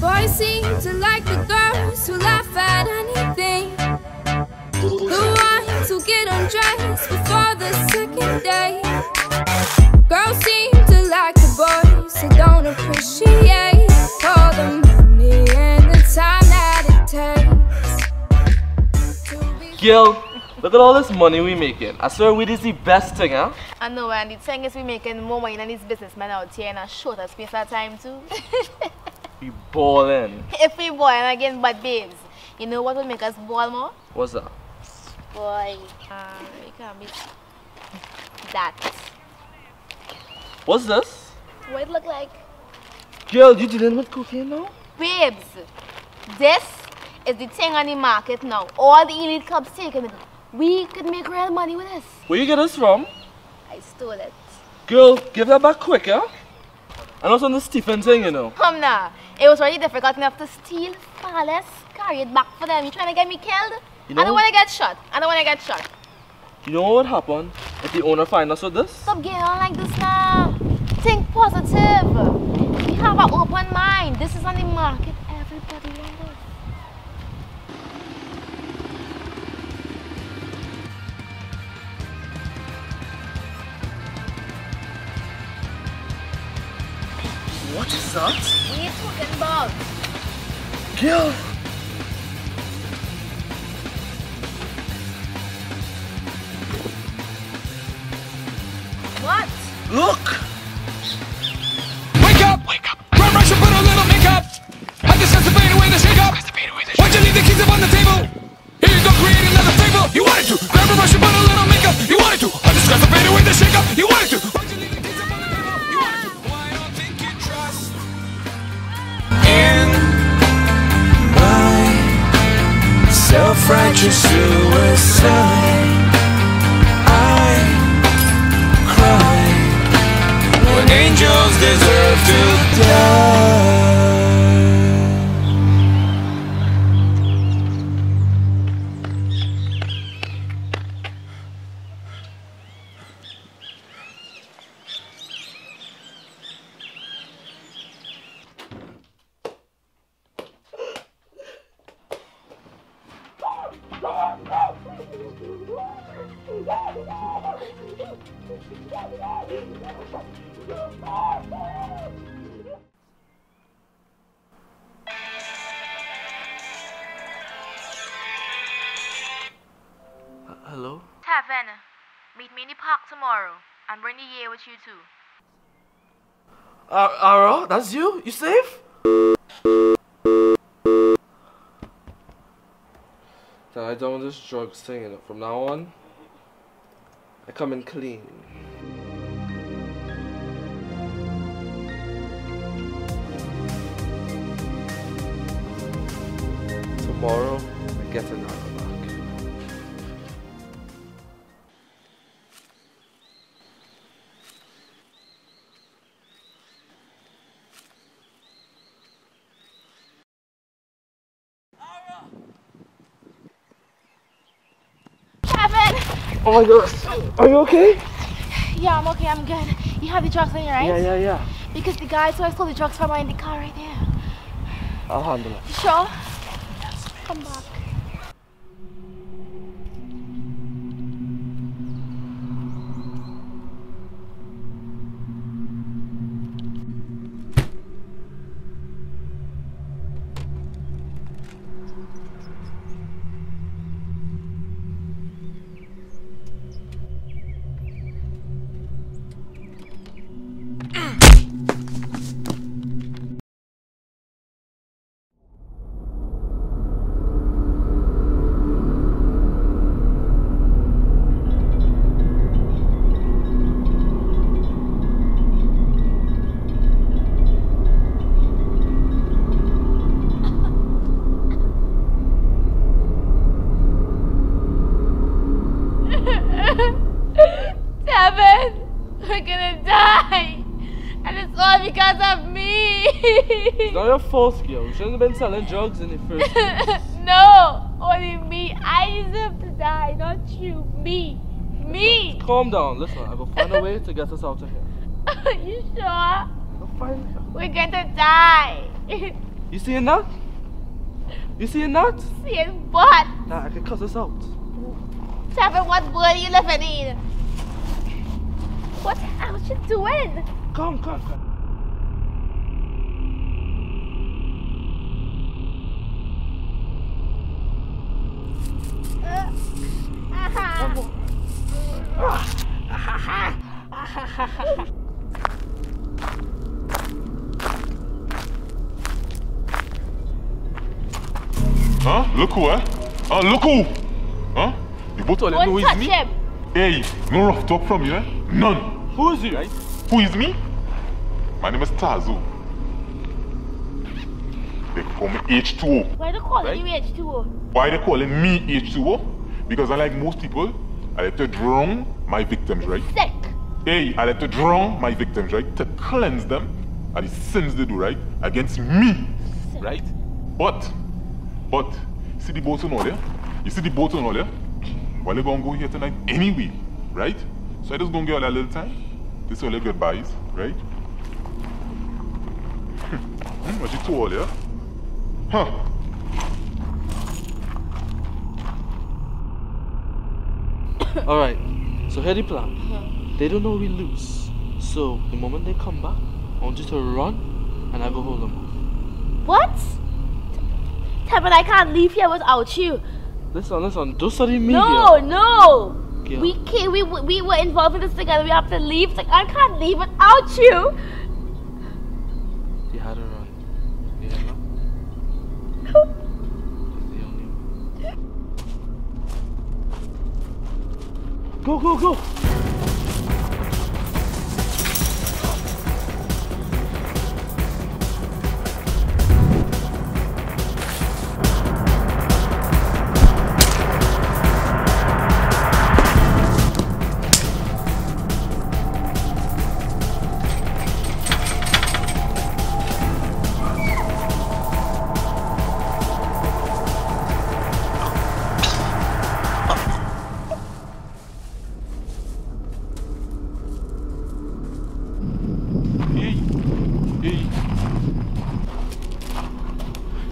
Boys seem to like the girls who laugh at anything, the ones who get undressed before the second day. Girls seem to like the boys who don't appreciate all the money and the time that it takes to be. Yo, look at all this money we making. I swear we is the best thing, huh? I know, and the thing is we making more money than these businessmen out here in a shorter space of time too. We ballin'. If we ballin' again, but babes, you know what will make us ball more? What's that? Boy, we can't be that. What's this? What it look like? Girl, you dealing with cocaine now? Babes, this is the thing on the market now. All the elite clubs taking it. We could make real money with this. Where you get this from? I stole it. Girl, give that back quick, huh? And also on the Stephen thing, you know. Come now. It was already difficult enough to steal, far less carry it back for them. You trying to get me killed? You know, I don't want to get shot. I don't want to get shot. You know what would happen if the owner finds us with this? Stop getting on like this now. Think positive. We have an open mind. This is on the market. Everybody wants it. What is that? We are talking about. Girl! What? Look! Wake up! Wake up! Run, rush, and put on a little makeup! I just anticipate away the shake-up! Why'd you leave the keys up on the table? Here you go, create another table! You wanted to! Grab a rush and put a little makeup! You wanted to! I just anticipate away the shake-up! You wanted to! Why'd you leave the keys up on the table? You wanted to! Why don't think you trust? In my self-righteous suicide, angels deserve to die. Hello? Tevin, meet me in the park tomorrow and bring the year with you too. Ara, that's you? You safe? That I done with this drugs thing, and from now on, I come in clean. Tomorrow, I get another back. Ara! Tevin! Oh my gosh! Are you okay? Yeah, I'm okay, I'm good. You have the drugs on you, right? Yeah. Because the guys who I stole the drugs from are in the car right there. I'll handle it. You sure? Come back. It's not your fault, girl. You shouldn't have been selling drugs in the first place. No, only me. I deserve to die, not you. Me. Listen, calm down. Listen, I will find a way to get us out of here. You sure? We're going to die. You see a nut? You see a nut? See a butt. Nah, I can cut this out. Tevin, what wood are you living in? What are you doing? Come. Huh? Look who, eh? Oh, look who! Huh? You both are like, who is me? Him. Hey, no rough talk from you, eh? None! Who is you, right? Who is me? My name is Tazo. They call me H2O. Why they calling you H2O? Why they calling me H2O? Because unlike most people, I like to drown my victims, right? Sick! Hey, I like to drown my victims, right? To cleanse them of the sins they do, right? Against me, sick. Right? But, see the boat and all there? You see the boat and all there? Well, they're gonna go here tonight anyway, right? So I just gonna get a little time. This is all their goodbyes, right? What you two all there? Huh? Alright, so here's the plan. Yeah. They don't know we lose. So, the moment they come back, I want you to run and I go hold them. What? But I can't leave here without you. Listen, don't study me. No. Yeah. We were involved in this together. We have to leave. It's like, I can't leave without you. You had to run. You had to run. It's the only one. Go.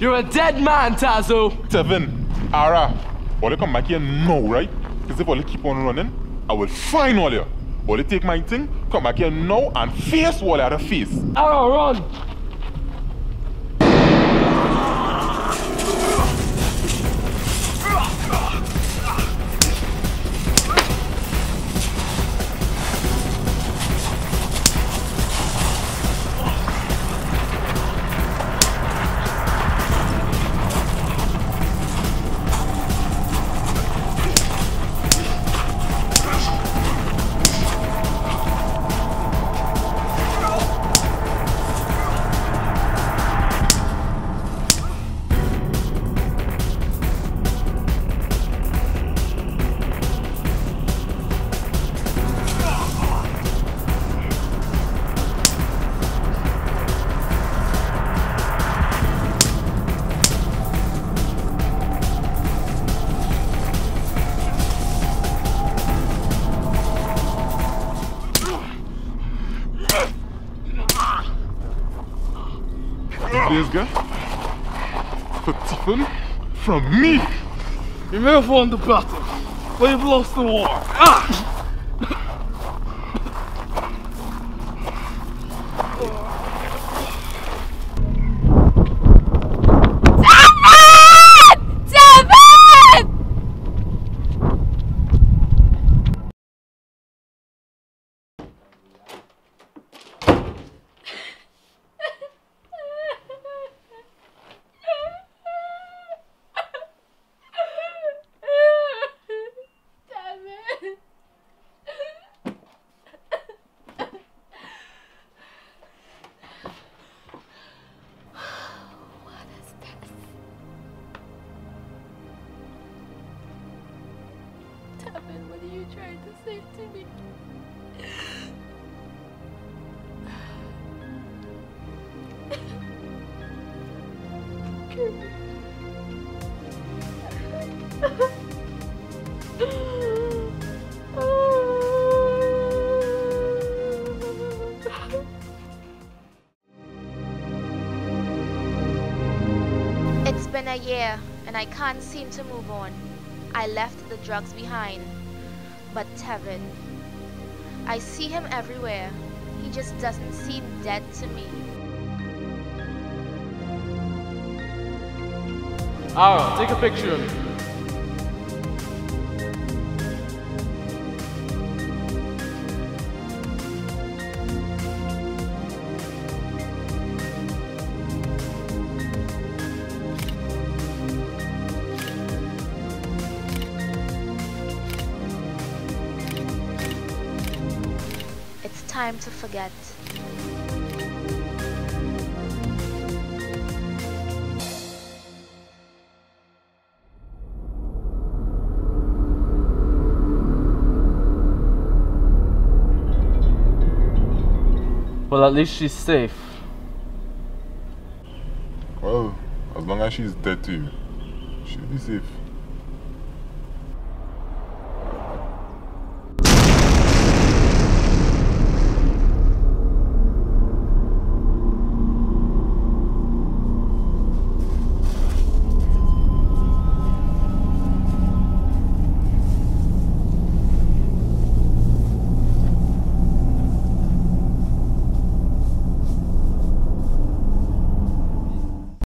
You're a dead man, Tazo! Tevin, Ara, Oli come back here now, right? Because if Oli keep on running, I will find Oli. Oli take my thing, come back here now and face Oli at the face. Ara, run! This guy, for Tevin, from me. You may have won the battle, but you've lost the war. been a year, and I can't seem to move on. I left the drugs behind. But Tevin, I see him everywhere. He just doesn't seem dead to me. Ara, take a picture of me. Time to forget. Well, at least she's safe. Well, as long as she's dead to you, she'll be safe.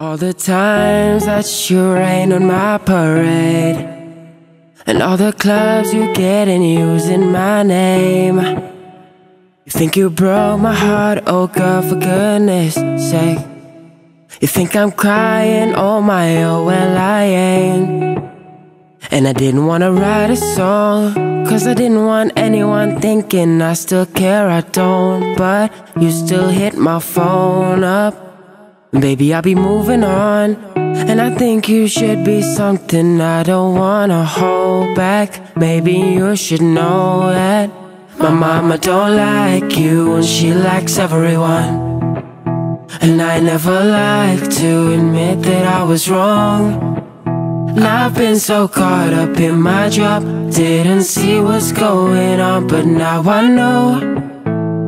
All the times that you rain on my parade, and all the clubs you get in using my name. You think you broke my heart, oh girl, for goodness sake. You think I'm crying on my own, well I ain't. And I didn't wanna write a song, cause I didn't want anyone thinking I still care, I don't. But you still hit my phone up. Baby, I'll be moving on, and I think you should be something I don't wanna hold back. Maybe you should know that my mama don't like you, and she likes everyone. And I never like to admit that I was wrong. I've been so caught up in my job, didn't see what's going on, but now I know